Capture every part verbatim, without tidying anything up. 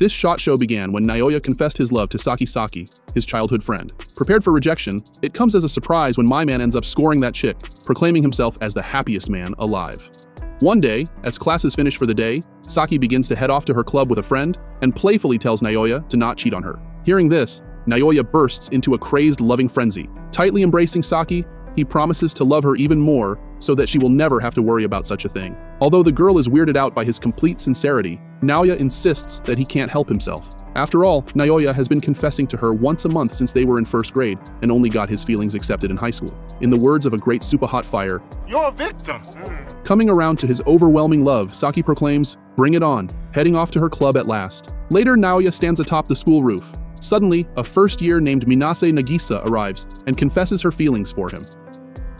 This shot show began when Naoya confessed his love to Saki Saki, his childhood friend. Prepared for rejection, it comes as a surprise when my man ends up scoring that chick, proclaiming himself as the happiest man alive. One day, as classes finish for the day, Saki begins to head off to her club with a friend and playfully tells Naoya to not cheat on her. Hearing this, Naoya bursts into a crazed loving frenzy. Tightly embracing Saki, he promises to love her even more so that she will never have to worry about such a thing. Although the girl is weirded out by his complete sincerity, Naoya insists that he can't help himself. After all, Naoya has been confessing to her once a month since they were in first grade and only got his feelings accepted in high school. In the words of a great super hot fire, "You're a victim." Coming around to his overwhelming love, Saki proclaims, "Bring it on," heading off to her club at last. Later, Naoya stands atop the school roof. Suddenly, a first year named Minase Nagisa arrives and confesses her feelings for him.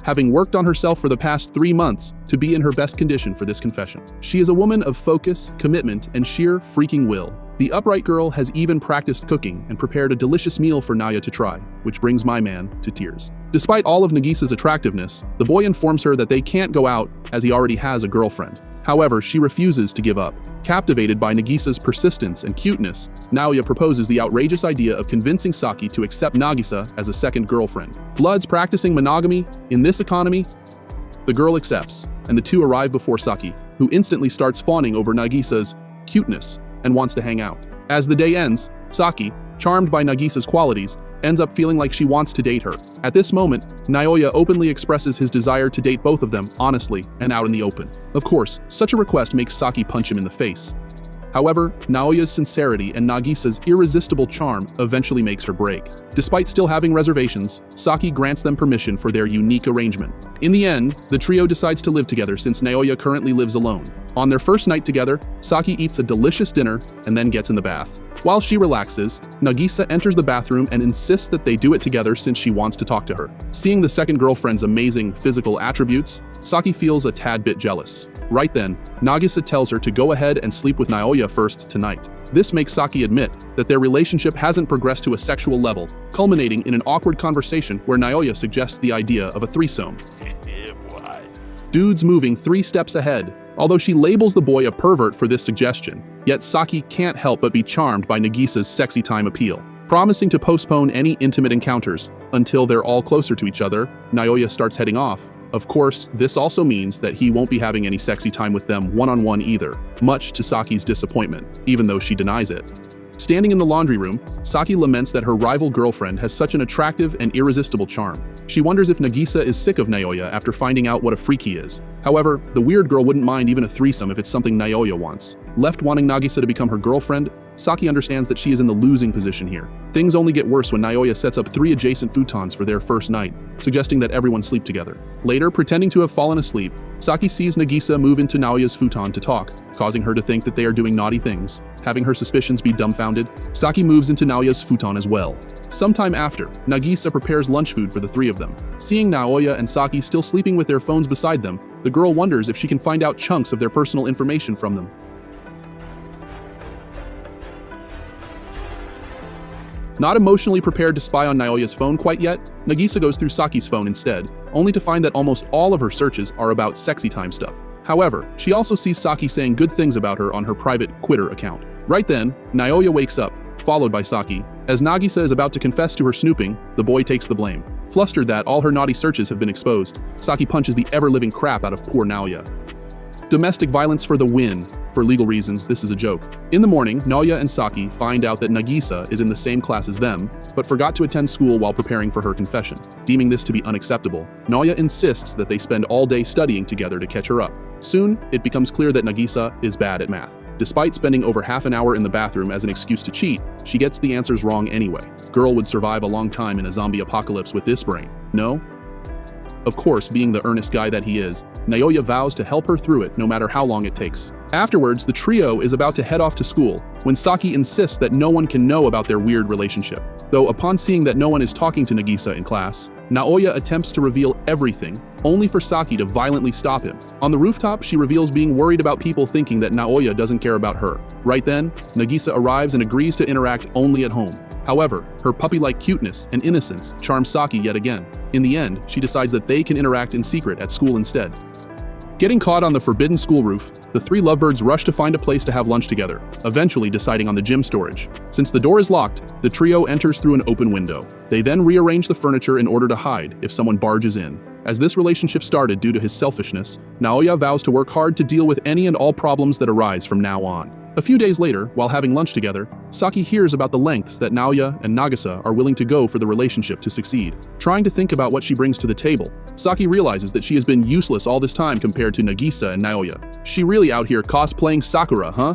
Having worked on herself for the past three months to be in her best condition for this confession. She is a woman of focus, commitment, and sheer freaking will. The upright girl has even practiced cooking and prepared a delicious meal for Naoya to try, which brings my man to tears. Despite all of Nagisa's attractiveness, the boy informs her that they can't go out as he already has a girlfriend. However, she refuses to give up. Captivated by Nagisa's persistence and cuteness, Naoya proposes the outrageous idea of convincing Saki to accept Nagisa as a second girlfriend. Bloods practicing monogamy in this economy? The girl accepts, and the two arrive before Saki, who instantly starts fawning over Nagisa's cuteness and wants to hang out. As the day ends, Saki, charmed by Nagisa's qualities, ends up feeling like she wants to date her. At this moment, Naoya openly expresses his desire to date both of them, honestly, and out in the open. Of course, such a request makes Saki punch him in the face. However, Naoya's sincerity and Nagisa's irresistible charm eventually makes her break. Despite still having reservations, Saki grants them permission for their unique arrangement. In the end, the trio decides to live together since Naoya currently lives alone. On their first night together, Saki eats a delicious dinner and then gets in the bath. While she relaxes, Nagisa enters the bathroom and insists that they do it together since she wants to talk to her. Seeing the second girlfriend's amazing physical attributes, Saki feels a tad bit jealous. Right then, Nagisa tells her to go ahead and sleep with Naoya first tonight. This makes Saki admit that their relationship hasn't progressed to a sexual level, culminating in an awkward conversation where Naoya suggests the idea of a threesome. Dude's moving three steps ahead. Although she labels the boy a pervert for this suggestion, yet Saki can't help but be charmed by Nagisa's sexy time appeal. Promising to postpone any intimate encounters until they're all closer to each other, Naoya starts heading off. Of course, this also means that he won't be having any sexy time with them one-on-one either, much to Saki's disappointment, even though she denies it. Standing in the laundry room, Saki laments that her rival girlfriend has such an attractive and irresistible charm. She wonders if Nagisa is sick of Naoya after finding out what a freak he is. However, the weird girl wouldn't mind even a threesome if it's something Naoya wants. Left wanting Nagisa to become her girlfriend, Saki understands that she is in the losing position here. Things only get worse when Naoya sets up three adjacent futons for their first night, suggesting that everyone sleep together. Later, pretending to have fallen asleep, Saki sees Nagisa move into Naoya's futon to talk, causing her to think that they are doing naughty things. Having her suspicions be dumbfounded, Saki moves into Naoya's futon as well. Sometime after, Nagisa prepares lunch food for the three of them. Seeing Naoya and Saki still sleeping with their phones beside them, the girl wonders if she can find out chunks of their personal information from them. Not emotionally prepared to spy on Naoya's phone quite yet, Nagisa goes through Saki's phone instead, only to find that almost all of her searches are about sexy time stuff. However, she also sees Saki saying good things about her on her private Twitter account. Right then, Naoya wakes up, followed by Saki. As Nagisa is about to confess to her snooping, the boy takes the blame. Flustered that all her naughty searches have been exposed, Saki punches the ever-living crap out of poor Naoya. Domestic violence for the win. For legal reasons, this is a joke. In the morning, Naoya and Saki find out that Nagisa is in the same class as them, but forgot to attend school while preparing for her confession. Deeming this to be unacceptable, Naoya insists that they spend all day studying together to catch her up. Soon, it becomes clear that Nagisa is bad at math. Despite spending over half an hour in the bathroom as an excuse to cheat, she gets the answers wrong anyway. Girl would survive a long time in a zombie apocalypse with this brain, no? Of course, being the earnest guy that he is, Naoya vows to help her through it no matter how long it takes. Afterwards, the trio is about to head off to school when Saki insists that no one can know about their weird relationship. Though upon seeing that no one is talking to Nagisa in class, Naoya attempts to reveal everything, only for Saki to violently stop him. On the rooftop, she reveals being worried about people thinking that Naoya doesn't care about her. Right then, Nagisa arrives and agrees to interact only at home. However, her puppy-like cuteness and innocence charms Saki yet again. In the end, she decides that they can interact in secret at school instead. Getting caught on the forbidden school roof, the three lovebirds rush to find a place to have lunch together, eventually deciding on the gym storage. Since the door is locked, the trio enters through an open window. They then rearrange the furniture in order to hide if someone barges in. As this relationship started due to his selfishness, Naoya vows to work hard to deal with any and all problems that arise from now on. A few days later, while having lunch together, Saki hears about the lengths that Naoya and Nagisa are willing to go for the relationship to succeed. Trying to think about what she brings to the table, Saki realizes that she has been useless all this time compared to Nagisa and Naoya. She really out here cosplaying Sakura, huh?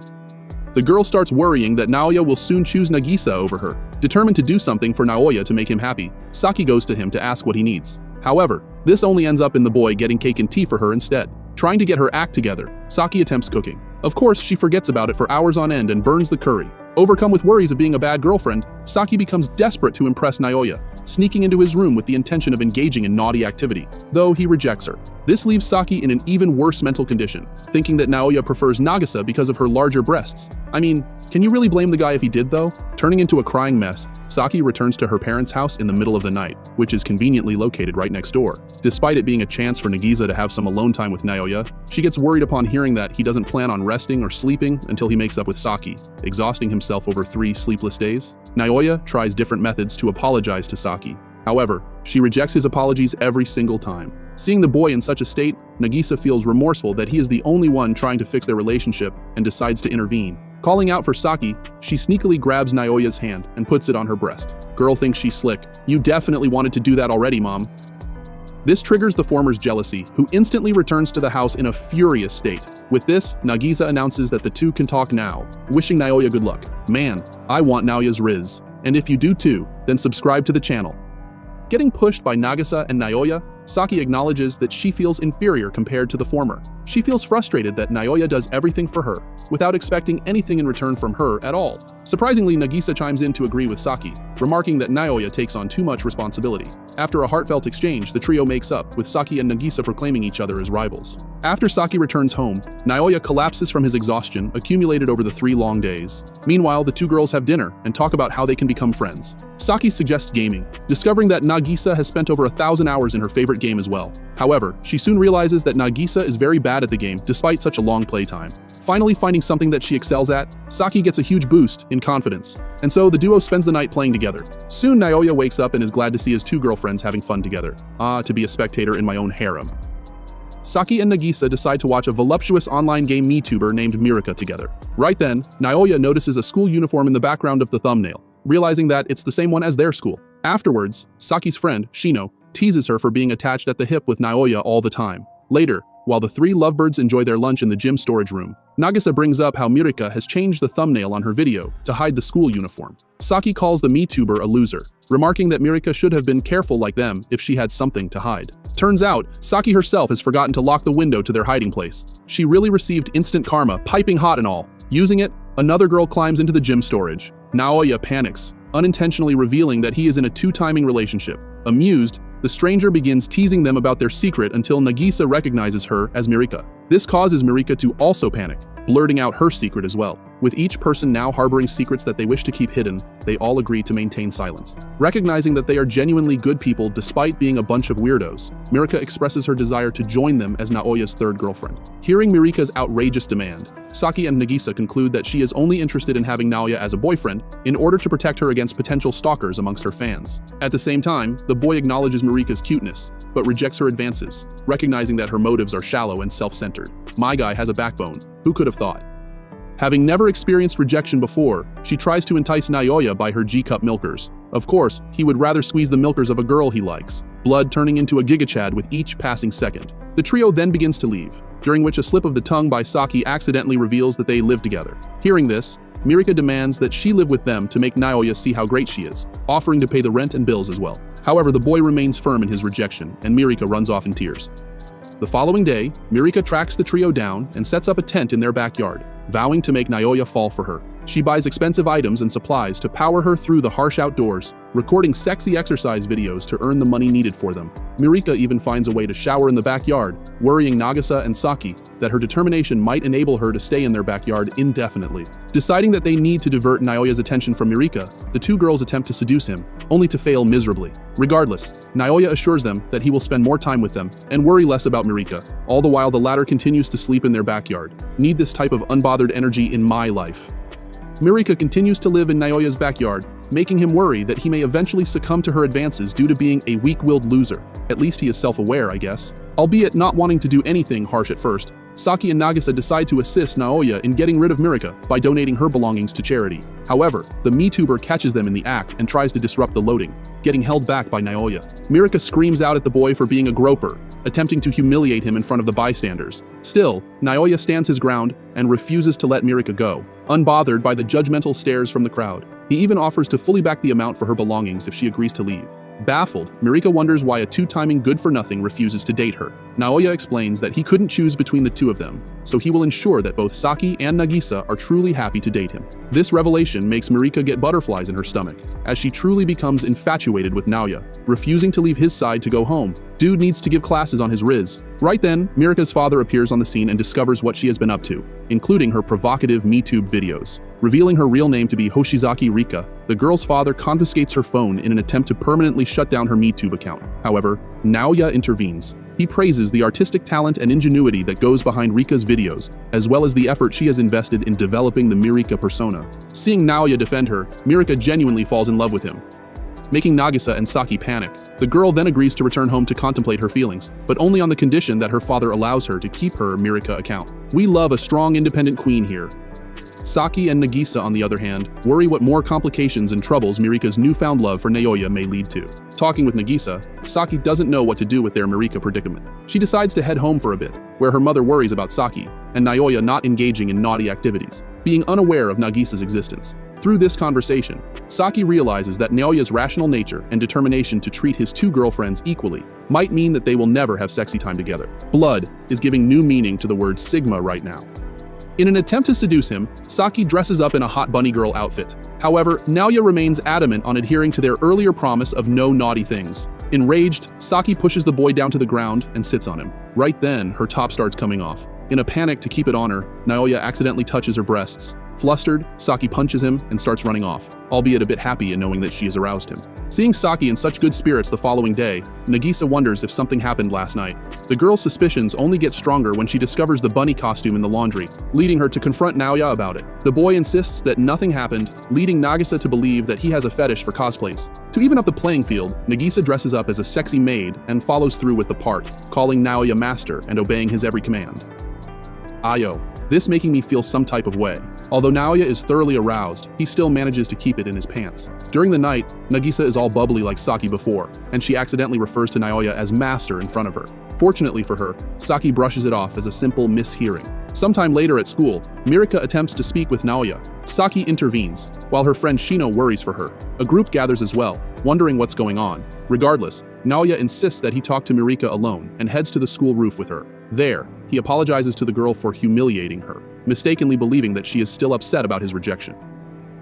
The girl starts worrying that Naoya will soon choose Nagisa over her. Determined to do something for Naoya to make him happy, Saki goes to him to ask what he needs. However, this only ends up in the boy getting cake and tea for her instead. Trying to get her act together, Saki attempts cooking. Of course, she forgets about it for hours on end and burns the curry. Overcome with worries of being a bad girlfriend, Saki becomes desperate to impress Naoya, sneaking into his room with the intention of engaging in naughty activity, though he rejects her. This leaves Saki in an even worse mental condition, thinking that Naoya prefers Nagisa because of her larger breasts. I mean, can you really blame the guy if he did though? Turning into a crying mess, Saki returns to her parents' house in the middle of the night, which is conveniently located right next door. Despite it being a chance for Nagisa to have some alone time with Naoya, she gets worried upon hearing that he doesn't plan on resting or sleeping until he makes up with Saki, exhausting himself over three sleepless days. Naoya tries different methods to apologize to Saki. However, she rejects his apologies every single time. Seeing the boy in such a state, Nagisa feels remorseful that he is the only one trying to fix their relationship and decides to intervene. Calling out for Saki, she sneakily grabs Naoya's hand and puts it on her breast. Girl thinks she's slick. You definitely wanted to do that already, Mom. This triggers the former's jealousy, who instantly returns to the house in a furious state. With this, Nagisa announces that the two can talk now, wishing Naoya good luck. Man, I want Naoya's Riz. And if you do too, then subscribe to the channel. Getting pushed by Nagisa and Naoya, Saki acknowledges that she feels inferior compared to the former. She feels frustrated that Naoya does everything for her, without expecting anything in return from her at all. Surprisingly, Nagisa chimes in to agree with Saki, remarking that Naoya takes on too much responsibility. After a heartfelt exchange, the trio makes up, with Saki and Nagisa proclaiming each other as rivals. After Saki returns home, Naoya collapses from his exhaustion accumulated over the three long days. Meanwhile, the two girls have dinner and talk about how they can become friends. Saki suggests gaming, discovering that Nagisa has spent over a thousand hours in her favorite game as well. However, she soon realizes that Nagisa is very bad at the game despite such a long playtime. Finally finding something that she excels at, Saki gets a huge boost in confidence, and so the duo spends the night playing together. Soon Naoya wakes up and is glad to see his two girlfriends having fun together. Ah, to be a spectator in my own harem. Saki and Nagisa decide to watch a voluptuous online game MeTuber named Mirika together. Right then, Naoya notices a school uniform in the background of the thumbnail, realizing that it's the same one as their school. Afterwards, Saki's friend, Shino, teases her for being attached at the hip with Naoya all the time. Later, while the three lovebirds enjoy their lunch in the gym storage room, Nagisa brings up how Mirika has changed the thumbnail on her video to hide the school uniform. Saki calls the MeTuber a loser, remarking that Mirika should have been careful like them if she had something to hide. Turns out, Saki herself has forgotten to lock the window to their hiding place. She really received instant karma, piping hot and all. Using it, another girl climbs into the gym storage. Naoya panics, unintentionally revealing that he is in a two-timing relationship. Amused, the stranger begins teasing them about their secret until Nagisa recognizes her as Mirika. This causes Mirika to also panic, blurting out her secret as well. With each person now harboring secrets that they wish to keep hidden, they all agree to maintain silence. Recognizing that they are genuinely good people despite being a bunch of weirdos, Mirika expresses her desire to join them as Naoya's third girlfriend. Hearing Mirika's outrageous demand, Saki and Nagisa conclude that she is only interested in having Naoya as a boyfriend in order to protect her against potential stalkers amongst her fans. At the same time, the boy acknowledges Mirika's cuteness, but rejects her advances, recognizing that her motives are shallow and self-centered. My guy has a backbone. Who could have thought? Having never experienced rejection before, she tries to entice Naoya by her G-cup milkers. Of course, he would rather squeeze the milkers of a girl he likes, blood turning into a gigachad with each passing second. The trio then begins to leave, during which a slip of the tongue by Saki accidentally reveals that they live together. Hearing this, Mirika demands that she live with them to make Naoya see how great she is, offering to pay the rent and bills as well. However, the boy remains firm in his rejection, and Mirika runs off in tears. The following day, Mirika tracks the trio down and sets up a tent in their backyard, vowing to make Naoya fall for her. She buys expensive items and supplies to power her through the harsh outdoors, recording sexy exercise videos to earn the money needed for them. Mirika even finds a way to shower in the backyard, worrying Nagisa and Saki that her determination might enable her to stay in their backyard indefinitely. Deciding that they need to divert Naoya's attention from Mirika, the two girls attempt to seduce him, only to fail miserably. Regardless, Naoya assures them that he will spend more time with them and worry less about Mirika, all the while the latter continues to sleep in their backyard. Need this type of unbothered energy in my life. Mirika continues to live in Naoya's backyard, making him worry that he may eventually succumb to her advances due to being a weak-willed loser. At least he is self-aware, I guess. Albeit not wanting to do anything harsh at first, Saki and Nagisa decide to assist Naoya in getting rid of Mirika by donating her belongings to charity. However, the MeTuber catches them in the act and tries to disrupt the loading, getting held back by Naoya. Mirika screams out at the boy for being a groper, attempting to humiliate him in front of the bystanders. Still, Naoya stands his ground and refuses to let Mirika go, unbothered by the judgmental stares from the crowd. He even offers to fully back the amount for her belongings if she agrees to leave. Baffled, Mirika wonders why a two-timing good-for-nothing refuses to date her. Naoya explains that he couldn't choose between the two of them, so he will ensure that both Saki and Nagisa are truly happy to date him. This revelation makes Mirika get butterflies in her stomach, as she truly becomes infatuated with Naoya, refusing to leave his side to go home. Dude needs to give classes on his riz. Right then, Mirika's father appears on the scene and discovers what she has been up to, including her provocative MeTube videos. Revealing her real name to be Hoshizaki Rika, the girl's father confiscates her phone in an attempt to permanently shut down her MeTube account. However, Naoya intervenes. He praises the artistic talent and ingenuity that goes behind Rika's videos, as well as the effort she has invested in developing the Mirika persona. Seeing Naoya defend her, Mirika genuinely falls in love with him, making Nagisa and Saki panic. The girl then agrees to return home to contemplate her feelings, but only on the condition that her father allows her to keep her Mirika account. We love a strong, independent queen here. Saki and Nagisa, on the other hand, worry what more complications and troubles Mirika's newfound love for Naoya may lead to. Talking with Nagisa, Saki doesn't know what to do with their Mirika predicament. She decides to head home for a bit, where her mother worries about Saki, and Naoya not engaging in naughty activities, being unaware of Nagisa's existence. Through this conversation, Saki realizes that Naoya's rational nature and determination to treat his two girlfriends equally might mean that they will never have sexy time together. Blood is giving new meaning to the word Sigma right now. In an attempt to seduce him, Saki dresses up in a hot bunny girl outfit. However, Naoya remains adamant on adhering to their earlier promise of no naughty things. Enraged, Saki pushes the boy down to the ground and sits on him. Right then, her top starts coming off. In a panic to keep it on her, Naoya accidentally touches her breasts. Flustered, Saki punches him and starts running off, albeit a bit happy in knowing that she has aroused him. Seeing Saki in such good spirits the following day, Nagisa wonders if something happened last night. The girl's suspicions only get stronger when she discovers the bunny costume in the laundry, leading her to confront Naoya about it. The boy insists that nothing happened, leading Nagisa to believe that he has a fetish for cosplays. To even up the playing field, Nagisa dresses up as a sexy maid and follows through with the part, calling Naoya master and obeying his every command. Ayo. This making me feel some type of way. Although Naoya is thoroughly aroused, he still manages to keep it in his pants. During the night, Nagisa is all bubbly like Saki before, and she accidentally refers to Naoya as master in front of her. Fortunately for her, Saki brushes it off as a simple mishearing. Sometime later at school, Mirika attempts to speak with Naoya. Saki intervenes, while her friend Shino worries for her. A group gathers as well, wondering what's going on. Regardless, Naoya insists that he talk to Mirika alone and heads to the school roof with her. There, he apologizes to the girl for humiliating her, mistakenly believing that she is still upset about his rejection.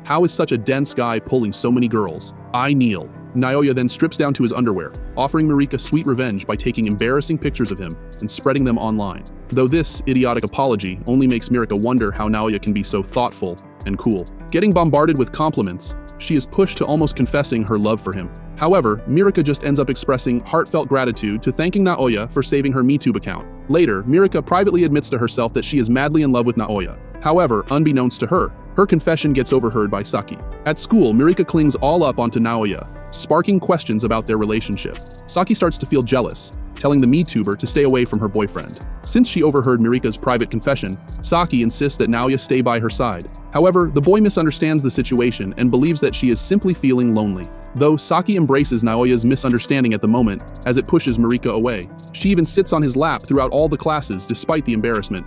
How is such a dense guy pulling so many girls? I kneel. Naoya then strips down to his underwear, offering Mirika sweet revenge by taking embarrassing pictures of him and spreading them online. Though this idiotic apology only makes Mirika wonder how Naoya can be so thoughtful and cool. Getting bombarded with compliments, she is pushed to almost confessing her love for him. However, Mirika just ends up expressing heartfelt gratitude to thanking Naoya for saving her MeTube account. Later, Mirika privately admits to herself that she is madly in love with Naoya. However, unbeknownst to her, her confession gets overheard by Saki. At school, Mirika clings all up onto Naoya, sparking questions about their relationship. Saki starts to feel jealous, telling the MeTuber to stay away from her boyfriend. Since she overheard Mirika's private confession, Saki insists that Naoya stay by her side. However, the boy misunderstands the situation and believes that she is simply feeling lonely. Though Saki embraces Naoya's misunderstanding at the moment, as it pushes Mirika away. She even sits on his lap throughout all the classes despite the embarrassment,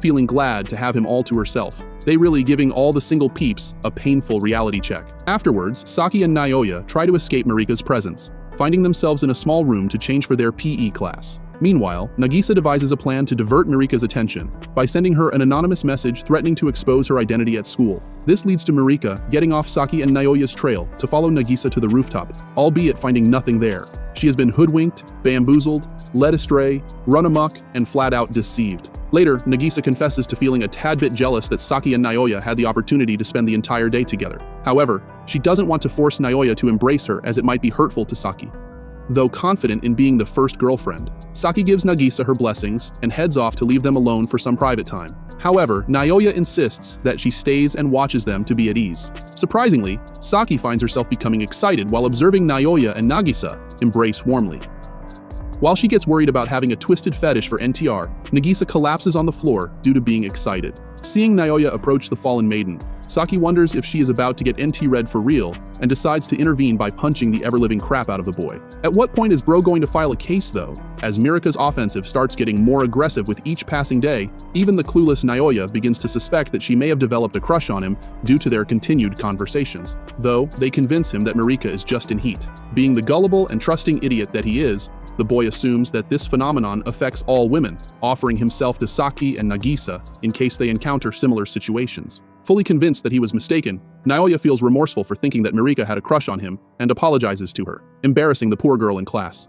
feeling glad to have him all to herself. They really giving all the single peeps a painful reality check. Afterwards, Saki and Naoya try to escape Mirika's presence, finding themselves in a small room to change for their P E class. Meanwhile, Nagisa devises a plan to divert Mirika's attention by sending her an anonymous message threatening to expose her identity at school. This leads to Mirika getting off Saki and Naoya's trail to follow Nagisa to the rooftop, albeit finding nothing there. She has been hoodwinked, bamboozled, led astray, run amok, and flat out deceived. Later, Nagisa confesses to feeling a tad bit jealous that Saki and Naoya had the opportunity to spend the entire day together. However, she doesn't want to force Naoya to embrace her as it might be hurtful to Saki. Though confident in being the first girlfriend, Saki gives Nagisa her blessings and heads off to leave them alone for some private time. However, Naoya insists that she stays and watches them to be at ease. Surprisingly, Saki finds herself becoming excited while observing Naoya and Nagisa embrace warmly. While she gets worried about having a twisted fetish for N T R, Nagisa collapses on the floor due to being excited. Seeing Naoya approach the fallen maiden, Saki wonders if she is about to get N T-red for real and decides to intervene by punching the ever-living crap out of the boy. At what point is bro going to file a case though, as Mirika's offensive starts getting more aggressive with each passing day? Even the clueless Naoya begins to suspect that she may have developed a crush on him due to their continued conversations, though they convince him that Mirika is just in heat. Being the gullible and trusting idiot that he is, the boy assumes that this phenomenon affects all women, offering himself to Saki and Nagisa in case they encounter similar situations. Fully convinced that he was mistaken, Naoya feels remorseful for thinking that Mirika had a crush on him and apologizes to her, embarrassing the poor girl in class.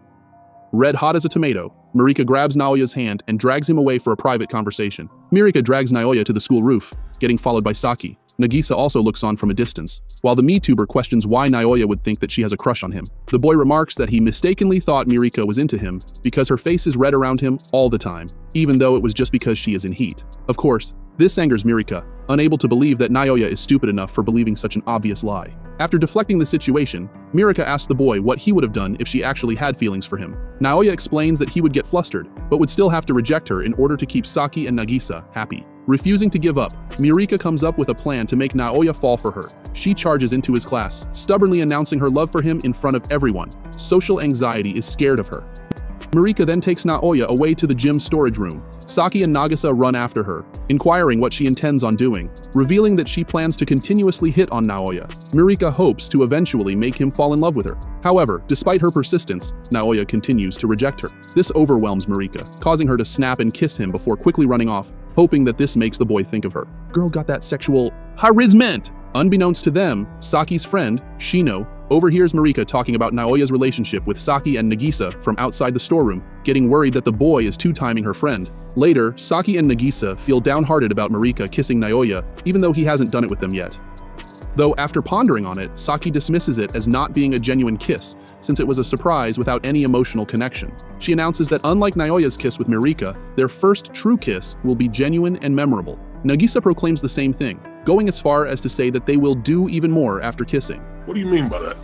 Red hot as a tomato, Mirika grabs Naoya's hand and drags him away for a private conversation. Mirika drags Naoya to the school roof, getting followed by Saki. Nagisa also looks on from a distance, while the MeTuber questions why Naoya would think that she has a crush on him. The boy remarks that he mistakenly thought Mirika was into him because her face is red around him all the time, even though it was just because she is in heat. Of course, this angers Mirika, unable to believe that Naoya is stupid enough for believing such an obvious lie. After deflecting the situation, Mirika asks the boy what he would have done if she actually had feelings for him. Naoya explains that he would get flustered, but would still have to reject her in order to keep Saki and Nagisa happy. Refusing to give up, Mirika comes up with a plan to make Naoya fall for her. She charges into his class, stubbornly announcing her love for him in front of everyone. Social anxiety is scared of her. Mirika then takes Naoya away to the gym storage room. Saki and Nagisa run after her, inquiring what she intends on doing, revealing that she plans to continuously hit on Naoya. Mirika hopes to eventually make him fall in love with her. However, despite her persistence, Naoya continues to reject her. This overwhelms Mirika, causing her to snap and kiss him before quickly running off, hoping that this makes the boy think of her. Girl got that sexual harassment. Unbeknownst to them, Saki's friend, Shino, overhears Mirika talking about Naoya's relationship with Saki and Nagisa from outside the storeroom, getting worried that the boy is two-timing her friend. Later, Saki and Nagisa feel downhearted about Mirika kissing Naoya, even though he hasn't done it with them yet. Though after pondering on it, Saki dismisses it as not being a genuine kiss, since it was a surprise without any emotional connection. She announces that unlike Naoya's kiss with Mirika, their first true kiss will be genuine and memorable. Nagisa proclaims the same thing, going as far as to say that they will do even more after kissing. What do you mean by that?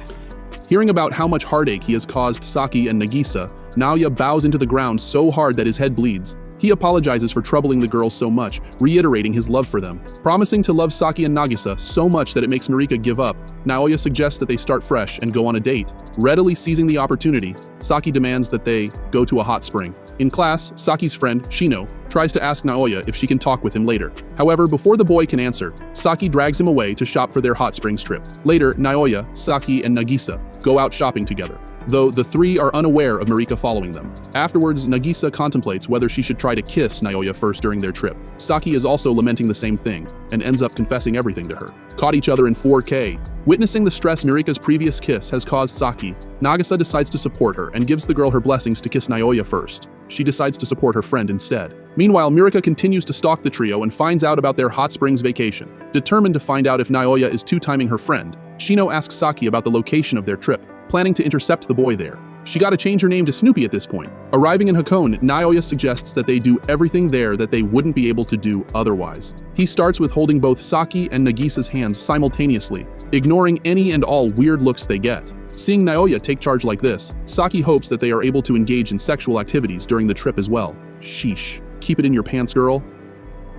Hearing about how much heartache he has caused Saki and Nagisa, Naoya bows into the ground so hard that his head bleeds. He apologizes for troubling the girls so much, reiterating his love for them. Promising to love Saki and Nagisa so much that it makes Mirika give up, Naoya suggests that they start fresh and go on a date. Readily seizing the opportunity, Saki demands that they go to a hot spring. In class, Saki's friend, Shino, tries to ask Naoya if she can talk with him later. However, before the boy can answer, Saki drags him away to shop for their hot springs trip. Later, Naoya, Saki, and Nagisa go out shopping together, though the three are unaware of Mirika following them. Afterwards, Nagisa contemplates whether she should try to kiss Naoya first during their trip. Saki is also lamenting the same thing, and ends up confessing everything to her. Caught each other in four K. Witnessing the stress Mirika's previous kiss has caused Saki, Nagisa decides to support her and gives the girl her blessings to kiss Naoya first. She decides to support her friend instead. Meanwhile, Mirika continues to stalk the trio and finds out about their hot springs vacation. Determined to find out if Naoya is two-timing her friend, Shino asks Saki about the location of their trip, planning to intercept the boy there. She gotta change her name to Snoopy at this point. Arriving in Hakone, Naoya suggests that they do everything there that they wouldn't be able to do otherwise. He starts with holding both Saki and Nagisa's hands simultaneously, ignoring any and all weird looks they get. Seeing Naoya take charge like this, Saki hopes that they are able to engage in sexual activities during the trip as well. Sheesh. Keep it in your pants, girl.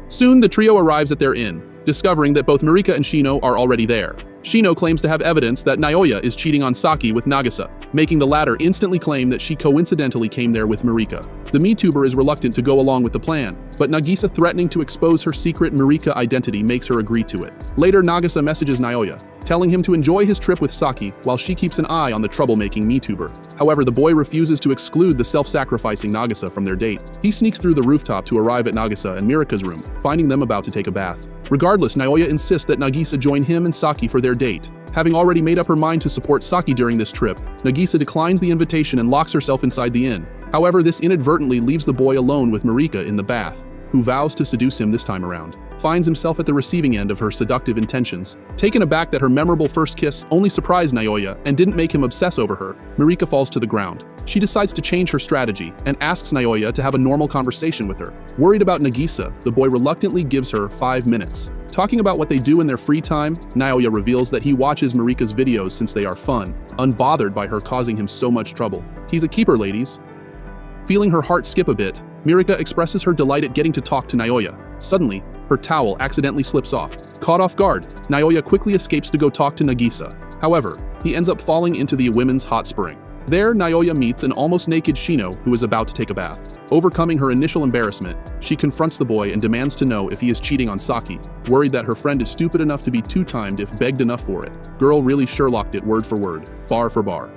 Soon the trio arrives at their inn, discovering that both Mirika and Shino are already there. Shino claims to have evidence that Naoya is cheating on Saki with Nagisa, making the latter instantly claim that she coincidentally came there with Mirika. The MeTuber is reluctant to go along with the plan, but Nagisa threatening to expose her secret Mirika identity makes her agree to it. Later, Nagisa messages Naoya, telling him to enjoy his trip with Saki while she keeps an eye on the troublemaking MeTuber. However, the boy refuses to exclude the self-sacrificing Nagisa from their date. He sneaks through the rooftop to arrive at Nagisa and Mirika's room, finding them about to take a bath. Regardless, Naoya insists that Nagisa join him and Saki for their date. Having already made up her mind to support Saki during this trip, Nagisa declines the invitation and locks herself inside the inn. However, this inadvertently leaves the boy alone with Mirika in the bath, who vows to seduce him this time around. Finds himself at the receiving end of her seductive intentions. Taken aback that her memorable first kiss only surprised Naoya and didn't make him obsess over her, Mirika falls to the ground. She decides to change her strategy and asks Naoya to have a normal conversation with her. Worried about Nagisa, the boy reluctantly gives her five minutes. Talking about what they do in their free time, Naoya reveals that he watches Marika's videos since they are fun, unbothered by her causing him so much trouble. He's a keeper, ladies. Feeling her heart skip a bit, Mirika expresses her delight at getting to talk to Naoya. Suddenly, her towel accidentally slips off. Caught off guard, Naoya quickly escapes to go talk to Nagisa. However, he ends up falling into the women's hot spring. There, Naoya meets an almost naked Shino who is about to take a bath. Overcoming her initial embarrassment, she confronts the boy and demands to know if he is cheating on Saki, worried that her friend is stupid enough to be two-timed if begged enough for it. Girl really Sherlocked it word for word, bar for bar.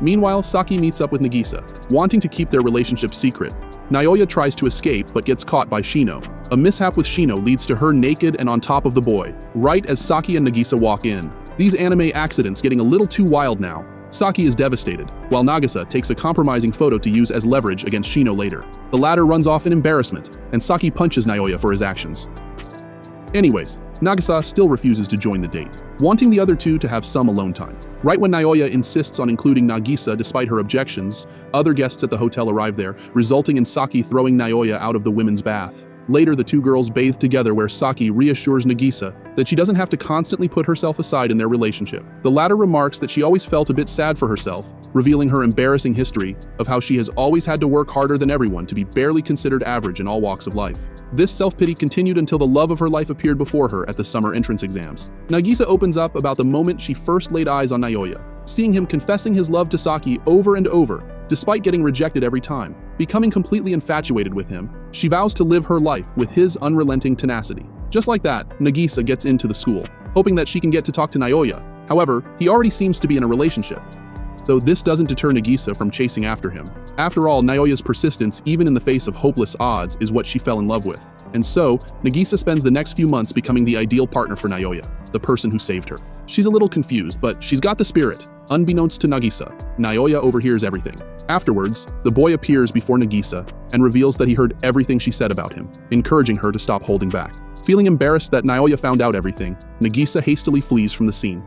Meanwhile, Saki meets up with Nagisa, wanting to keep their relationship secret. Naoya tries to escape but gets caught by Shino. A mishap with Shino leads to her naked and on top of the boy, right as Saki and Nagisa walk in. These anime accidents getting a little too wild now. Saki is devastated, while Nagisa takes a compromising photo to use as leverage against Shino later. The latter runs off in embarrassment, and Saki punches Naoya for his actions. Anyways, Nagisa still refuses to join the date, wanting the other two to have some alone time. Right when Naoya insists on including Nagisa despite her objections, other guests at the hotel arrive there, resulting in Saki throwing Naoya out of the women's bath. Later, the two girls bathe together where Saki reassures Nagisa that she doesn't have to constantly put herself aside in their relationship. The latter remarks that she always felt a bit sad for herself, revealing her embarrassing history of how she has always had to work harder than everyone to be barely considered average in all walks of life. This self-pity continued until the love of her life appeared before her at the summer entrance exams. Nagisa opens up about the moment she first laid eyes on Naoya, seeing him confessing his love to Saki over and over, despite getting rejected every time. Becoming completely infatuated with him, she vows to live her life with his unrelenting tenacity. Just like that, Nagisa gets into the school, hoping that she can get to talk to Naoya. However, he already seems to be in a relationship, though this doesn't deter Nagisa from chasing after him. After all, Naoya's persistence, even in the face of hopeless odds, is what she fell in love with. And so, Nagisa spends the next few months becoming the ideal partner for Naoya, the person who saved her. She's a little confused, but she's got the spirit. Unbeknownst to Nagisa, Naoya overhears everything. Afterwards, the boy appears before Nagisa and reveals that he heard everything she said about him, encouraging her to stop holding back. Feeling embarrassed that Naoya found out everything, Nagisa hastily flees from the scene.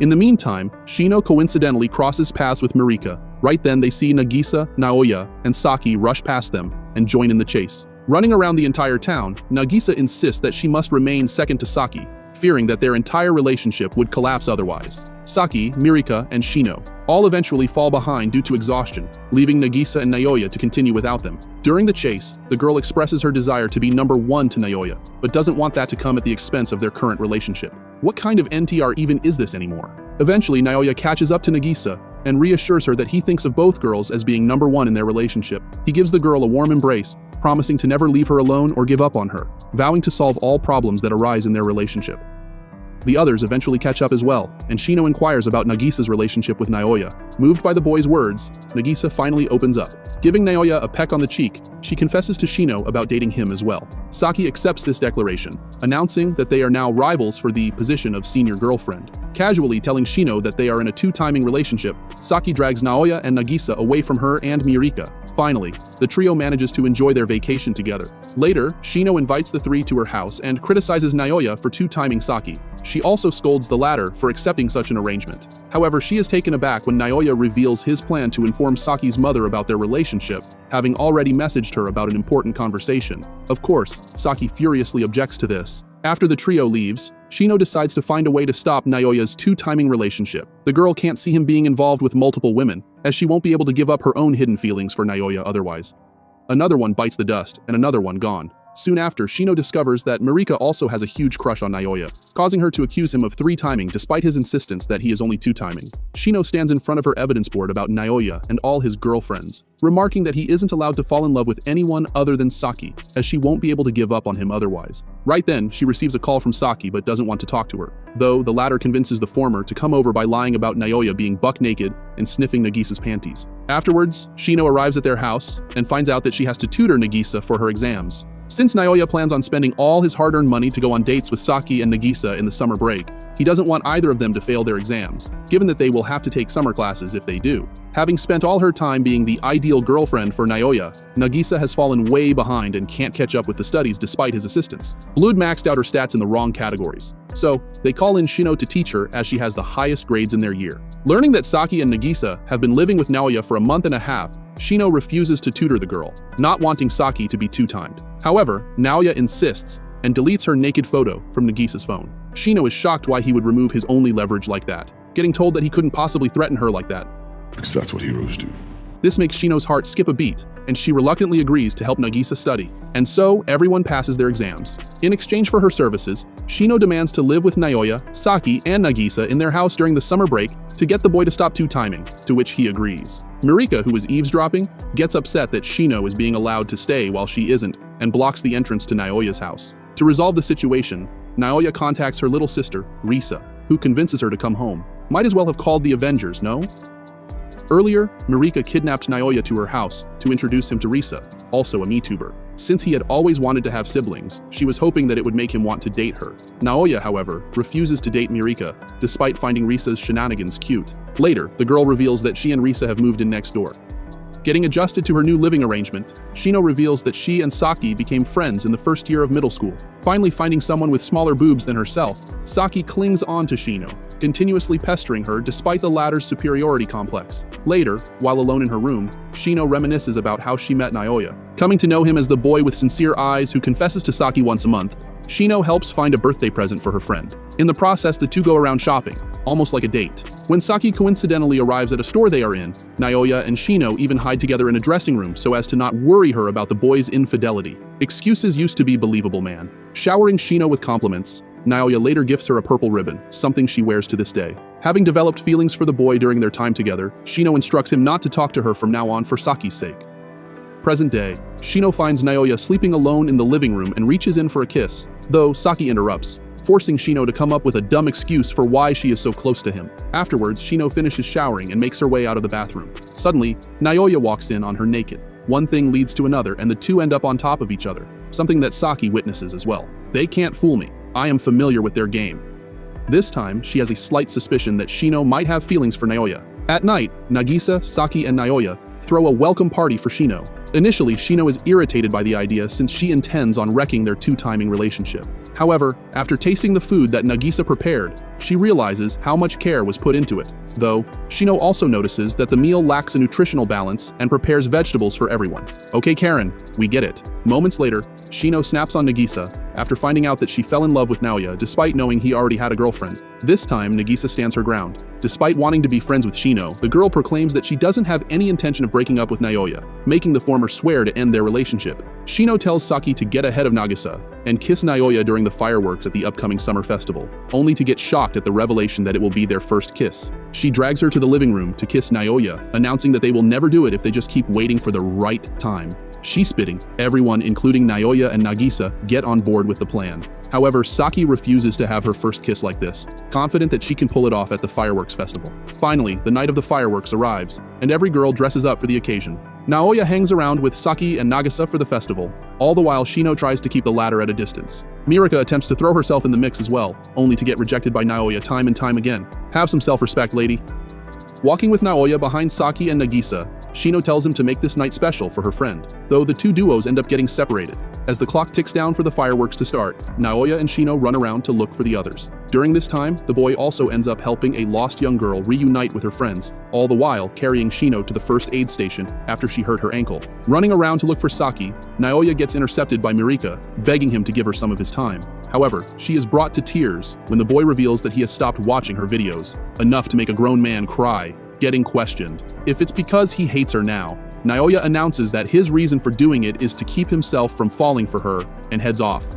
In the meantime, Shino coincidentally crosses paths with Mirika. Right then they see Nagisa, Naoya, and Saki rush past them and join in the chase. Running around the entire town, Nagisa insists that she must remain second to Saki, fearing that their entire relationship would collapse otherwise. Saki, Mirika, and Shino all eventually fall behind due to exhaustion, leaving Nagisa and Naoya to continue without them. During the chase, the girl expresses her desire to be number one to Naoya, but doesn't want that to come at the expense of their current relationship. What kind of N T R even is this anymore? Eventually, Naoya catches up to Nagisa and reassures her that he thinks of both girls as being number one in their relationship. He gives the girl a warm embrace, promising to never leave her alone or give up on her, vowing to solve all problems that arise in their relationship. The others eventually catch up as well, and Shino inquires about Nagisa's relationship with Naoya. Moved by the boy's words, Nagisa finally opens up. Giving Naoya a peck on the cheek, she confesses to Shino about dating him as well. Saki accepts this declaration, announcing that they are now rivals for the position of senior girlfriend. Casually telling Shino that they are in a two-timing relationship, Saki drags Naoya and Nagisa away from her and Mirika. Finally, the trio manages to enjoy their vacation together. Later, Shino invites the three to her house and criticizes Naoya for two-timing Saki. She also scolds the latter for accepting such an arrangement. However, she is taken aback when Naoya reveals his plan to inform Saki's mother about their relationship, having already messaged her about an important conversation. Of course, Saki furiously objects to this. After the trio leaves, Shino decides to find a way to stop Naoya's two-timing relationship. The girl can't see him being involved with multiple women, as she won't be able to give up her own hidden feelings for Naoya otherwise. Another one bites the dust, and another one gone. Soon after, Shino discovers that Mirika also has a huge crush on Naoya, causing her to accuse him of three-timing despite his insistence that he is only two-timing. Shino stands in front of her evidence board about Naoya and all his girlfriends, remarking that he isn't allowed to fall in love with anyone other than Saki, as she won't be able to give up on him otherwise. Right then, she receives a call from Saki but doesn't want to talk to her, though the latter convinces the former to come over by lying about Naoya being buck-naked and sniffing Nagisa's panties. Afterwards, Shino arrives at their house and finds out that she has to tutor Nagisa for her exams. Since Naoya plans on spending all his hard-earned money to go on dates with Saki and Nagisa in the summer break, he doesn't want either of them to fail their exams, given that they will have to take summer classes if they do. Having spent all her time being the ideal girlfriend for Naoya, Nagisa has fallen way behind and can't catch up with the studies despite his assistance. Blood maxed out her stats in the wrong categories, so they call in Shino to teach her as she has the highest grades in their year. Learning that Saki and Nagisa have been living with Naoya for a month and a half, Shino refuses to tutor the girl, not wanting Saki to be two-timed. However, Naoya insists and deletes her naked photo from Nagisa's phone. Shino is shocked why he would remove his only leverage like that, getting told that he couldn't possibly threaten her like that. Because that's what heroes do. This makes Shino's heart skip a beat, and she reluctantly agrees to help Nagisa study. And so, everyone passes their exams. In exchange for her services, Shino demands to live with Naoya, Saki, and Nagisa in their house during the summer break to get the boy to stop two-timing, to which he agrees. Mirika, who is eavesdropping, gets upset that Shino is being allowed to stay while she isn't, and blocks the entrance to Naoya's house. To resolve the situation, Naoya contacts her little sister, Risa, who convinces her to come home. Might as well have called the Avengers, no? Earlier, Mirika kidnapped Naoya to her house to introduce him to Risa, also a MeTuber. Since he had always wanted to have siblings, she was hoping that it would make him want to date her. Naoya, however, refuses to date Mirika, despite finding Risa's shenanigans cute. Later, the girl reveals that she and Risa have moved in next door. Getting adjusted to her new living arrangement, Shino reveals that she and Saki became friends in the first year of middle school. Finally finding someone with smaller boobs than herself, Saki clings on to Shino, continuously pestering her despite the latter's superiority complex. Later, while alone in her room, Shino reminisces about how she met Naoya. Coming to know him as the boy with sincere eyes who confesses to Saki once a month, Shino helps find a birthday present for her friend. In the process, the two go around shopping, almost like a date. When Saki coincidentally arrives at a store they are in, Naoya and Shino even hide together in a dressing room so as to not worry her about the boy's infidelity. Excuses used to be believable, man. Showering Shino with compliments, Naoya later gifts her a purple ribbon, something she wears to this day. Having developed feelings for the boy during their time together, Shino instructs him not to talk to her from now on for Saki's sake. Present day, Shino finds Naoya sleeping alone in the living room and reaches in for a kiss, though Saki interrupts, forcing Shino to come up with a dumb excuse for why she is so close to him. Afterwards, Shino finishes showering and makes her way out of the bathroom. Suddenly, Naoya walks in on her naked. One thing leads to another and the two end up on top of each other, something that Saki witnesses as well. They can't fool me. I am familiar with their game. This time, she has a slight suspicion that Shino might have feelings for Naoya. At night, Nagisa, Saki, and Naoya throw a welcome party for Shino. Initially, Shino is irritated by the idea since she intends on wrecking their two-timing relationship. However, after tasting the food that Nagisa prepared, she realizes how much care was put into it. Though, Shino also notices that the meal lacks a nutritional balance and prepares vegetables for everyone. Okay Karen, we get it. Moments later, Shino snaps on Nagisa after finding out that she fell in love with Naoya despite knowing he already had a girlfriend. This time, Nagisa stands her ground. Despite wanting to be friends with Shino, the girl proclaims that she doesn't have any intention of breaking up with Naoya, making the former swear to end their relationship. Shino tells Saki to get ahead of Nagisa and kiss Naoya during the fireworks at the upcoming summer festival, only to get shocked at the revelation that it will be their first kiss. She drags her to the living room to kiss Naoya, announcing that they will never do it if they just keep waiting for the right time. She's spitting. Everyone, including Naoya and Nagisa, get on board with the plan. However, Saki refuses to have her first kiss like this, confident that she can pull it off at the fireworks festival. Finally, the night of the fireworks arrives, and every girl dresses up for the occasion. Naoya hangs around with Saki and Nagisa for the festival, all the while Shino tries to keep the latter at a distance. Mirika attempts to throw herself in the mix as well, only to get rejected by Naoya time and time again. Have some self-respect, lady. Walking with Naoya behind Saki and Nagisa, Shino tells him to make this night special for her friend, though the two duos end up getting separated. As the clock ticks down for the fireworks to start, Naoya and Shino run around to look for the others. During this time, the boy also ends up helping a lost young girl reunite with her friends, all the while carrying Shino to the first aid station after she hurt her ankle. Running around to look for Saki, Naoya gets intercepted by Mirika, begging him to give her some of his time. However, she is brought to tears when the boy reveals that he has stopped watching her videos, enough to make a grown man cry. Getting questioned. If it's because he hates her now, Naoya announces that his reason for doing it is to keep himself from falling for her, and heads off.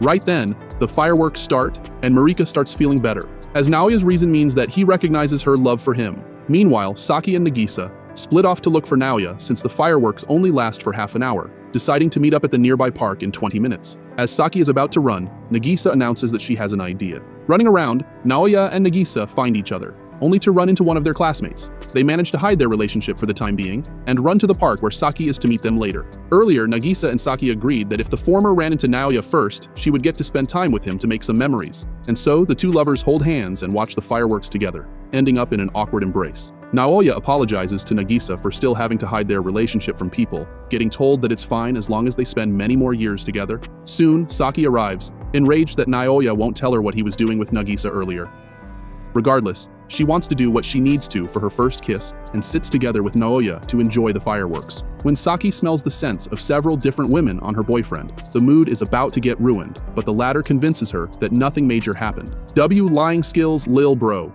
Right then, the fireworks start, and Mirika starts feeling better, as Naoya's reason means that he recognizes her love for him. Meanwhile, Saki and Nagisa split off to look for Naoya since the fireworks only last for half an hour, deciding to meet up at the nearby park in twenty minutes. As Saki is about to run, Nagisa announces that she has an idea. Running around, Naoya and Nagisa find each other, only to run into one of their classmates. They manage to hide their relationship for the time being, and run to the park where Saki is to meet them later. Earlier, Nagisa and Saki agreed that if the former ran into Naoya first, she would get to spend time with him to make some memories. And so, the two lovers hold hands and watch the fireworks together, ending up in an awkward embrace. Naoya apologizes to Nagisa for still having to hide their relationship from people, getting told that it's fine as long as they spend many more years together. Soon, Saki arrives, enraged that Naoya won't tell her what he was doing with Nagisa earlier. Regardless, she wants to do what she needs to for her first kiss and sits together with Naoya to enjoy the fireworks. When Saki smells the scents of several different women on her boyfriend, the mood is about to get ruined, but the latter convinces her that nothing major happened. W lying skills lil bro.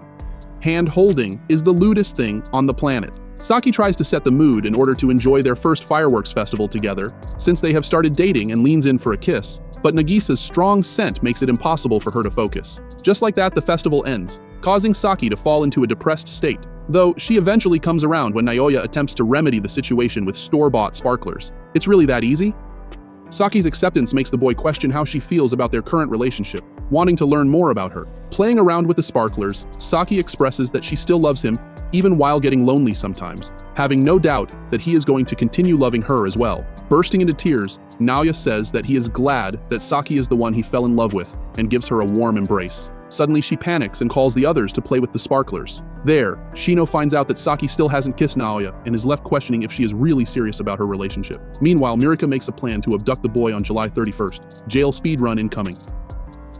Hand holding is the lewdest thing on the planet. Saki tries to set the mood in order to enjoy their first fireworks festival together, since they have started dating, and leans in for a kiss, but Nagisa's strong scent makes it impossible for her to focus. Just like that, the festival ends, causing Saki to fall into a depressed state, though she eventually comes around when Naoya attempts to remedy the situation with store-bought sparklers. It's really that easy? Saki's acceptance makes the boy question how she feels about their current relationship, wanting to learn more about her. Playing around with the sparklers, Saki expresses that she still loves him, even while getting lonely sometimes, having no doubt that he is going to continue loving her as well. Bursting into tears, Naoya says that he is glad that Saki is the one he fell in love with, and gives her a warm embrace. Suddenly she panics and calls the others to play with the sparklers. There, Shino finds out that Saki still hasn't kissed Naoya and is left questioning if she is really serious about her relationship. Meanwhile, Mirika makes a plan to abduct the boy on July thirty-first. Jail speedrun incoming.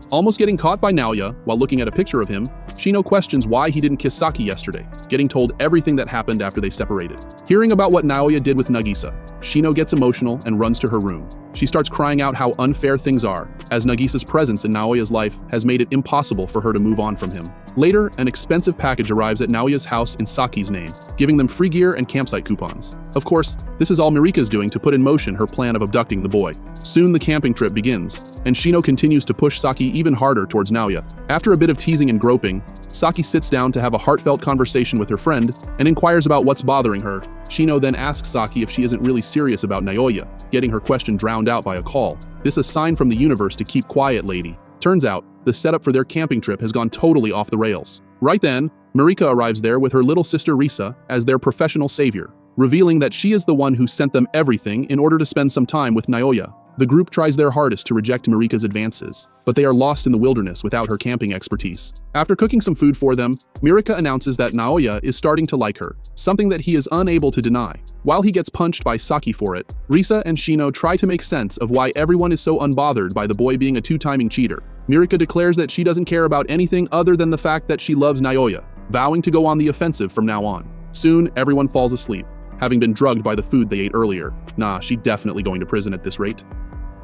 Almost getting caught by Naoya while looking at a picture of him, Shino questions why he didn't kiss Saki yesterday, getting told everything that happened after they separated. Hearing about what Naoya did with Nagisa, Shino gets emotional and runs to her room. She starts crying out how unfair things are, as Nagisa's presence in Naoya's life has made it impossible for her to move on from him. Later, an expensive package arrives at Naoya's house in Saki's name, giving them free gear and campsite coupons. Of course, this is all Mirika's doing to put in motion her plan of abducting the boy. Soon the camping trip begins, and Shino continues to push Saki even harder towards Naoya. After a bit of teasing and groping, Saki sits down to have a heartfelt conversation with her friend and inquires about what's bothering her. Shino then asks Saki if she isn't really serious about Naoya, getting her question drowned out by a call. This is a sign from the universe to keep quiet, lady. Turns out, the setup for their camping trip has gone totally off the rails. Right then, Mirika arrives there with her little sister Risa as their professional savior, revealing that she is the one who sent them everything in order to spend some time with Naoya. The group tries their hardest to reject Mirika's advances, but they are lost in the wilderness without her camping expertise. After cooking some food for them, Mirika announces that Naoya is starting to like her, something that he is unable to deny. While he gets punched by Saki for it, Risa and Shino try to make sense of why everyone is so unbothered by the boy being a two-timing cheater. Mirika declares that she doesn't care about anything other than the fact that she loves Naoya, vowing to go on the offensive from now on. Soon, everyone falls asleep, having been drugged by the food they ate earlier. Nah, she definitely going to prison at this rate.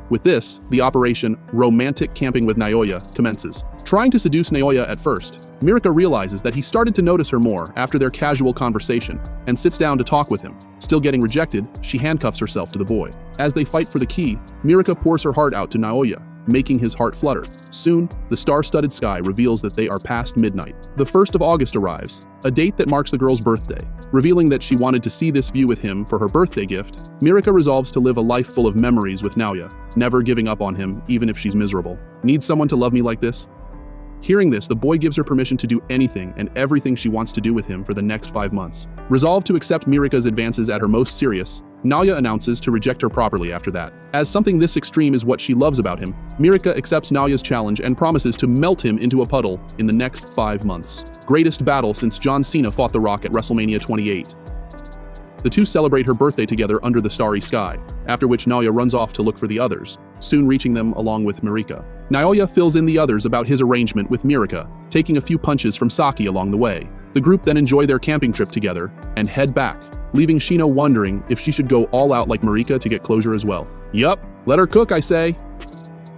With this, the operation Romantic Camping with Naoya commences. Trying to seduce Naoya at first, Mirika realizes that he started to notice her more after their casual conversation, and sits down to talk with him. Still getting rejected, she handcuffs herself to the boy. As they fight for the key, Mirika pours her heart out to Naoya, making his heart flutter. Soon, the star-studded sky reveals that they are past midnight. The first of August arrives, a date that marks the girl's birthday. Revealing that she wanted to see this view with him for her birthday gift, Mirika resolves to live a life full of memories with Naoya, never giving up on him even if she's miserable. Need someone to love me like this? Hearing this, the boy gives her permission to do anything and everything she wants to do with him for the next five months. Resolved to accept Mirika's advances at her most serious, Naoya announces to reject her properly after that. As something this extreme is what she loves about him, Mirika accepts Naoya's challenge and promises to melt him into a puddle in the next five months. Greatest battle since John Cena fought The Rock at WrestleMania twenty-eight. The two celebrate her birthday together under the starry sky, after which Naoya runs off to look for the others, soon reaching them along with Mirika. Naoya fills in the others about his arrangement with Mirika, taking a few punches from Saki along the way. The group then enjoy their camping trip together and head back, leaving Shino wondering if she should go all out like Mirika to get closure as well. Yup, let her cook, I say.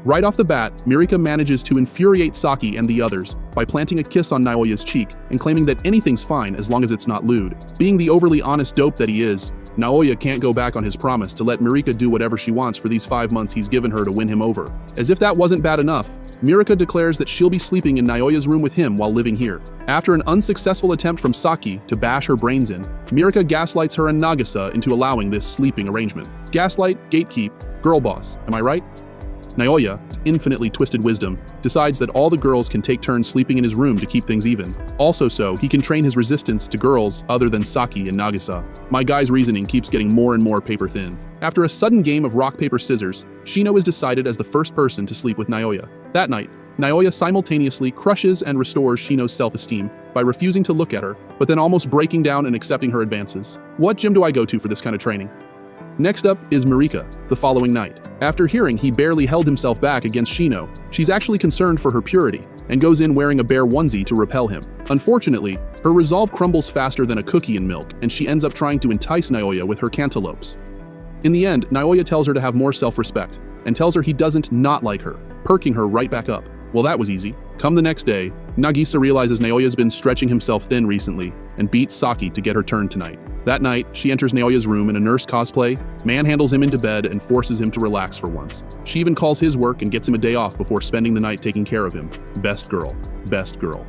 Right off the bat, Mirika manages to infuriate Saki and the others by planting a kiss on Naoya's cheek and claiming that anything's fine as long as it's not lewd. Being the overly honest dope that he is, Naoya can't go back on his promise to let Mirika do whatever she wants for these five months he's given her to win him over. As if that wasn't bad enough, Mirika declares that she'll be sleeping in Naoya's room with him while living here. After an unsuccessful attempt from Saki to bash her brains in, Mirika gaslights her and Nagisa into allowing this sleeping arrangement. Gaslight, gatekeep, girl boss, am I right? Naoya's infinitely twisted wisdom decides that all the girls can take turns sleeping in his room to keep things even. Also so he can train his resistance to girls other than Saki and Nagisa. My guy's reasoning keeps getting more and more paper thin. After a sudden game of rock, paper, scissors, Shino is decided as the first person to sleep with Naoya. That night, Naoya simultaneously crushes and restores Shino's self-esteem by refusing to look at her, but then almost breaking down and accepting her advances. What gym do I go to for this kind of training? Next up is Mirika, the following night. After hearing he barely held himself back against Shino, she's actually concerned for her purity and goes in wearing a bear onesie to repel him. Unfortunately, her resolve crumbles faster than a cookie in milk, and she ends up trying to entice Naoya with her cantaloupes. In the end, Naoya tells her to have more self-respect and tells her he doesn't not like her, perking her right back up. Well, that was easy. Come the next day, Nagisa realizes Naoya's been stretching himself thin recently and beats Saki to get her turn tonight. That night, she enters Naoya's room in a nurse cosplay, manhandles him into bed, and forces him to relax for once. She even calls his work and gets him a day off before spending the night taking care of him. Best girl. Best girl.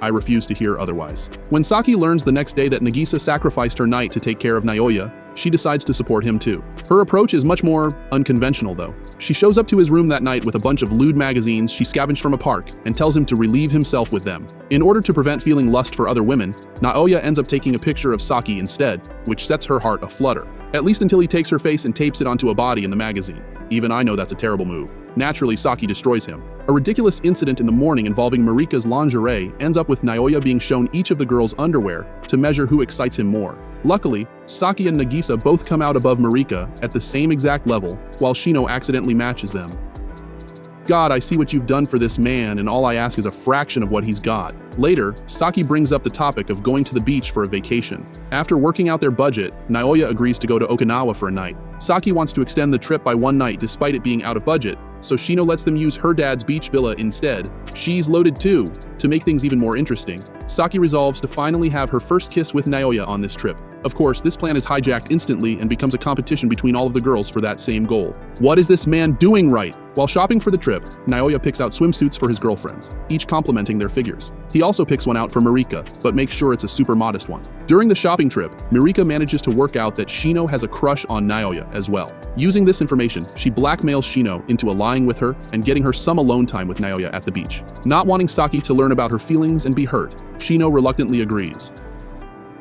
I refuse to hear otherwise. When Saki learns the next day that Nagisa sacrificed her night to take care of Naoya, she decides to support him too. Her approach is much more unconventional though. She shows up to his room that night with a bunch of lewd magazines she scavenged from a park and tells him to relieve himself with them. In order to prevent feeling lust for other women, Naoya ends up taking a picture of Saki instead, which sets her heart aflutter. At least until he takes her face and tapes it onto a body in the magazine. Even I know that's a terrible move. Naturally, Saki destroys him. A ridiculous incident in the morning involving Marika's lingerie ends up with Naoya being shown each of the girls' underwear to measure who excites him more. Luckily, Saki and Nagisa both come out above Mirika at the same exact level, while Shino accidentally matches them. God, I see what you've done for this man, and all I ask is a fraction of what he's got. Later, Saki brings up the topic of going to the beach for a vacation. After working out their budget, Naoya agrees to go to Okinawa for a night. Saki wants to extend the trip by one night despite it being out of budget, so Shino lets them use her dad's beach villa instead. She's loaded too. To make things even more interesting, Saki resolves to finally have her first kiss with Naoya on this trip. Of course, this plan is hijacked instantly and becomes a competition between all of the girls for that same goal. What is this man doing right? While shopping for the trip, Naoya picks out swimsuits for his girlfriends, each complimenting their figures. He also picks one out for Mirika, but makes sure it's a super modest one. During the shopping trip, Mirika manages to work out that Shino has a crush on Naoya as well. Using this information, she blackmails Shino into allying with her and getting her some alone time with Naoya at the beach. Not wanting Saki to learn about her feelings and be hurt, Shino reluctantly agrees.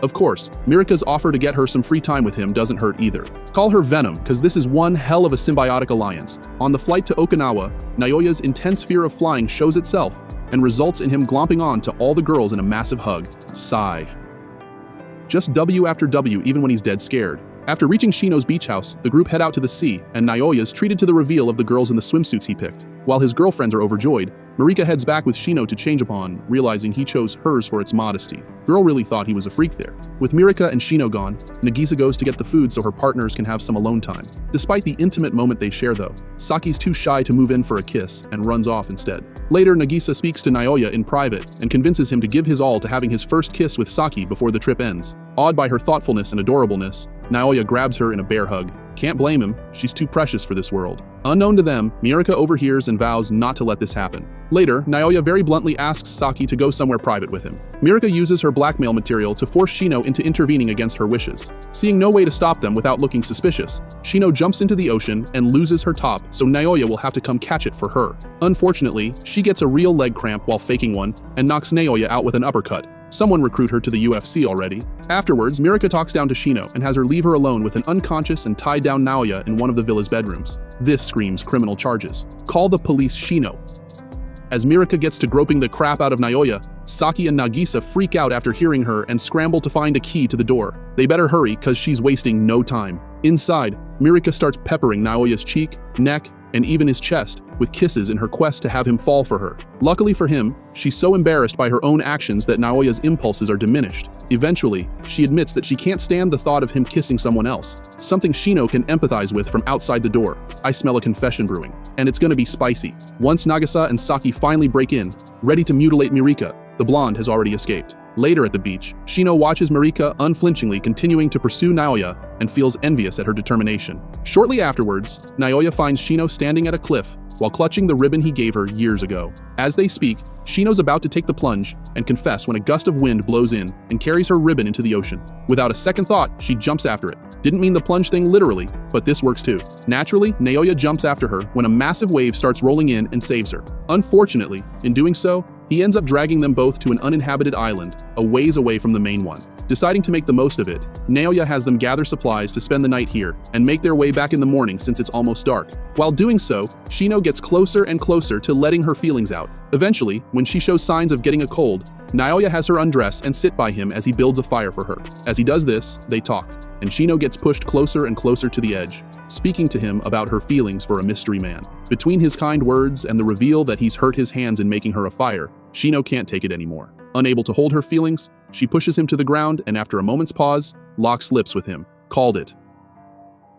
Of course, Mirika's offer to get her some free time with him doesn't hurt either. Call her Venom, because this is one hell of a symbiotic alliance. On the flight to Okinawa, Naoya's intense fear of flying shows itself and results in him glomping on to all the girls in a massive hug. Sigh. Just W after W even when he's dead scared. After reaching Shino's beach house, the group head out to the sea, and Naoya's treated to the reveal of the girls in the swimsuits he picked. While his girlfriends are overjoyed, Mirika heads back with Shino to change upon, realizing he chose hers for its modesty. Girl really thought he was a freak there. With Mirika and Shino gone, Nagisa goes to get the food so her partners can have some alone time. Despite the intimate moment they share though, Saki's too shy to move in for a kiss and runs off instead. Later, Nagisa speaks to Naoya in private and convinces him to give his all to having his first kiss with Saki before the trip ends. Awed by her thoughtfulness and adorableness, Naoya grabs her in a bear hug. Can't blame him, she's too precious for this world. Unknown to them, Mirika overhears and vows not to let this happen. Later, Naoya very bluntly asks Saki to go somewhere private with him. Mirika uses her blackmail material to force Shino into intervening against her wishes. Seeing no way to stop them without looking suspicious, Shino jumps into the ocean and loses her top, so Naoya will have to come catch it for her. Unfortunately, she gets a real leg cramp while faking one and knocks Naoya out with an uppercut. Someone recruit her to the U F C already. Afterwards, Mirika talks down to Shino and has her leave her alone with an unconscious and tied down Naoya in one of the villa's bedrooms. This screams criminal charges. Call the police, Shino. As Mirika gets to groping the crap out of Naoya, Saki and Nagisa freak out after hearing her and scramble to find a key to the door. They better hurry, cause she's wasting no time. Inside, Mirika starts peppering Naoya's cheek, neck, and even his chest, with kisses in her quest to have him fall for her. Luckily for him, she's so embarrassed by her own actions that Naoya's impulses are diminished. Eventually, she admits that she can't stand the thought of him kissing someone else, something Shino can empathize with from outside the door. I smell a confession brewing, and it's gonna be spicy. Once Nagisa and Saki finally break in, ready to mutilate Mirika, the blonde has already escaped. Later at the beach, Shino watches Mirika unflinchingly continuing to pursue Naoya and feels envious at her determination. Shortly afterwards, Naoya finds Shino standing at a cliff while clutching the ribbon he gave her years ago. As they speak, Shino's about to take the plunge and confess when a gust of wind blows in and carries her ribbon into the ocean. Without a second thought, she jumps after it. Didn't mean the plunge thing literally, but this works too. Naturally, Naoya jumps after her when a massive wave starts rolling in and saves her. Unfortunately, in doing so, he ends up dragging them both to an uninhabited island, a ways away from the main one. Deciding to make the most of it, Naoya has them gather supplies to spend the night here and make their way back in the morning since it's almost dark. While doing so, Shino gets closer and closer to letting her feelings out. Eventually, when she shows signs of getting a cold, Naoya has her undress and sit by him as he builds a fire for her. As he does this, they talk, and Shino gets pushed closer and closer to the edge, speaking to him about her feelings for a mystery man. Between his kind words and the reveal that he's hurt his hands in making her a fire, Shino can't take it anymore. Unable to hold her feelings, she pushes him to the ground and after a moment's pause, locks lips with him. Called it.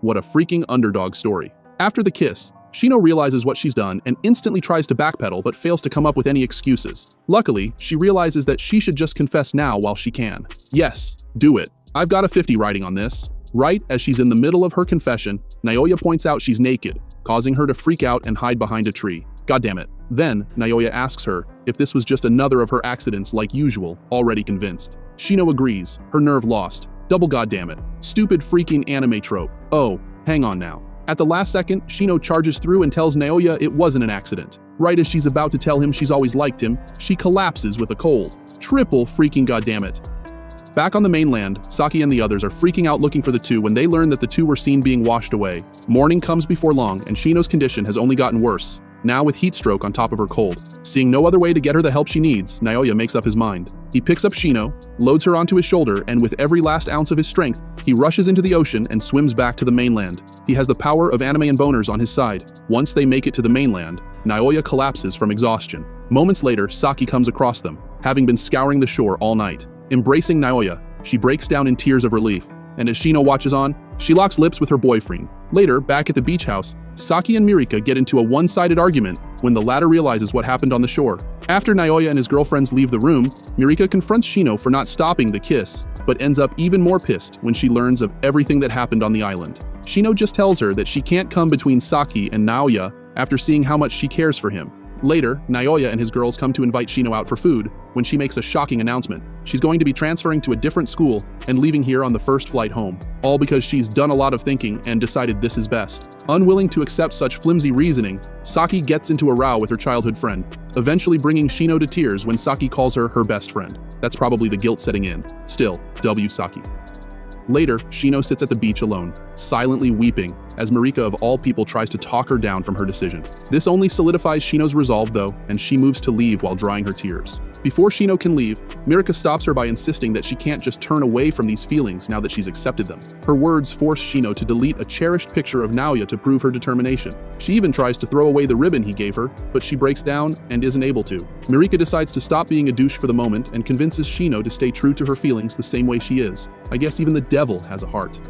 What a freaking underdog story. After the kiss, Shino realizes what she's done and instantly tries to backpedal but fails to come up with any excuses. Luckily, she realizes that she should just confess now while she can. Yes, do it. I've got a fifty riding on this. Right as she's in the middle of her confession, Naoya points out she's naked, causing her to freak out and hide behind a tree. Goddammit. Then, Naoya asks her if this was just another of her accidents like usual, already convinced. Shino agrees, her nerve lost. Double goddammit. Stupid freaking anime trope. Oh, hang on now. At the last second, Shino charges through and tells Naoya it wasn't an accident. Right as she's about to tell him she's always liked him, she collapses with a cold. Triple freaking goddammit. Back on the mainland, Saki and the others are freaking out looking for the two when they learn that the two were seen being washed away. Morning comes before long and Shino's condition has only gotten worse, now with heat stroke on top of her cold. Seeing no other way to get her the help she needs, Naoya makes up his mind. He picks up Shino, loads her onto his shoulder, and with every last ounce of his strength, he rushes into the ocean and swims back to the mainland. He has the power of anime and boners on his side. Once they make it to the mainland, Naoya collapses from exhaustion. Moments later, Saki comes across them, having been scouring the shore all night. Embracing Naoya, she breaks down in tears of relief, and as Shino watches on, she locks lips with her boyfriend. Later, back at the beach house, Saki and Mirika get into a one-sided argument when the latter realizes what happened on the shore. After Naoya and his girlfriends leave the room, Mirika confronts Shino for not stopping the kiss, but ends up even more pissed when she learns of everything that happened on the island. Shino just tells her that she can't come between Saki and Naoya after seeing how much she cares for him. Later, Naoya and his girls come to invite Shino out for food when she makes a shocking announcement. She's going to be transferring to a different school and leaving here on the first flight home, all because she's done a lot of thinking and decided this is best. Unwilling to accept such flimsy reasoning, Saki gets into a row with her childhood friend, eventually bringing Shino to tears when Saki calls her her best friend. That's probably the guilt setting in. Still, W Saki. Later, Shino sits at the beach alone, silently weeping, as Mirika of all people tries to talk her down from her decision. This only solidifies Shino's resolve though, and she moves to leave while drying her tears. Before Shino can leave, Mirika stops her by insisting that she can't just turn away from these feelings now that she's accepted them. Her words force Shino to delete a cherished picture of Naoya to prove her determination. She even tries to throw away the ribbon he gave her, but she breaks down and isn't able to. Mirika decides to stop being a douche for the moment and convinces Shino to stay true to her feelings the same way she is. I guess even the devil has a heart.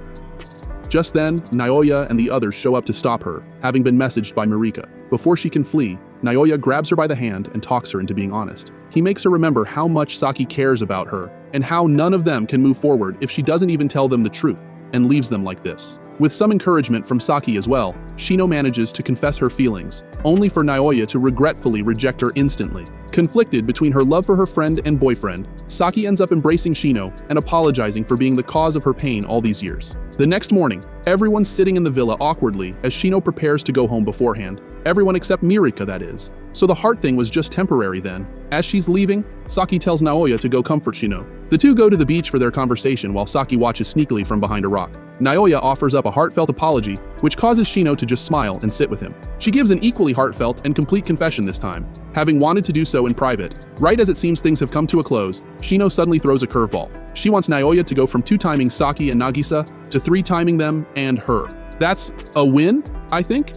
Just then, Naoya and the others show up to stop her, having been messaged by Mirika. Before she can flee, Naoya grabs her by the hand and talks her into being honest. He makes her remember how much Saki cares about her, and how none of them can move forward if she doesn't even tell them the truth, and leaves them like this. With some encouragement from Saki as well, Shino manages to confess her feelings, only for Naoya to regretfully reject her instantly. Conflicted between her love for her friend and boyfriend, Saki ends up embracing Shino and apologizing for being the cause of her pain all these years. The next morning, everyone's sitting in the villa awkwardly as Shino prepares to go home beforehand. Everyone except Mirika, that is. So the heart thing was just temporary then. As she's leaving, Saki tells Naoya to go comfort Shino. The two go to the beach for their conversation while Saki watches sneakily from behind a rock. Naoya offers up a heartfelt apology, which causes Shino to just smile and sit with him. She gives an equally heartfelt and complete confession this time, having wanted to do so in private. Right as it seems things have come to a close, Shino suddenly throws a curveball. She wants Naoya to go from two-timing Saki and Nagisa to three-timing them and her. That's a win, I think?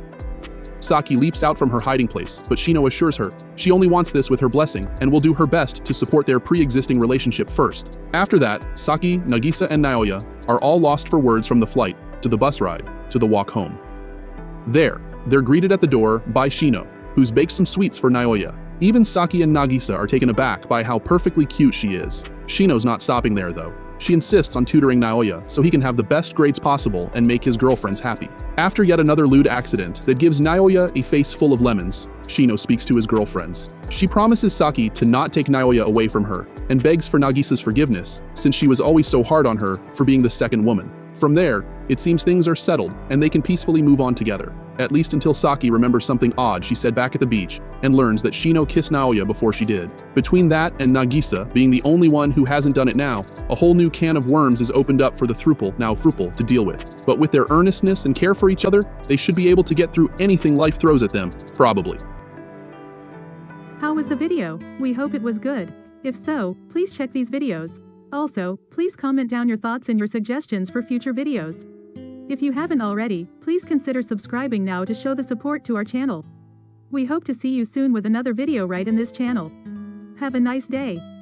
Saki leaps out from her hiding place, but Shino assures her she only wants this with her blessing and will do her best to support their pre-existing relationship first. After that, Saki, Nagisa, and Naoya are all lost for words from the flight, to the bus ride, to the walk home. There, they're greeted at the door by Shino, who's baked some sweets for Naoya. Even Saki and Nagisa are taken aback by how perfectly cute she is. Shino's not stopping there though. She insists on tutoring Naoya so he can have the best grades possible and make his girlfriends happy. After yet another lewd accident that gives Naoya a face full of lemons, Shino speaks to his girlfriends. She promises Saki to not take Naoya away from her and begs for Nagisa's forgiveness since she was always so hard on her for being the second woman. From there, it seems things are settled and they can peacefully move on together, at least until Saki remembers something odd she said back at the beach and learns that Shino kissed Naoya before she did. Between that and Nagisa being the only one who hasn't done it now, a whole new can of worms is opened up for the throuple, now fruple, to deal with. But with their earnestness and care for each other, they should be able to get through anything life throws at them, probably. How was the video? We hope it was good. If so, please check these videos. Also, please comment down your thoughts and your suggestions for future videos. If you haven't already, please consider subscribing now to show the support to our channel. We hope to see you soon with another video right in this channel. Have a nice day.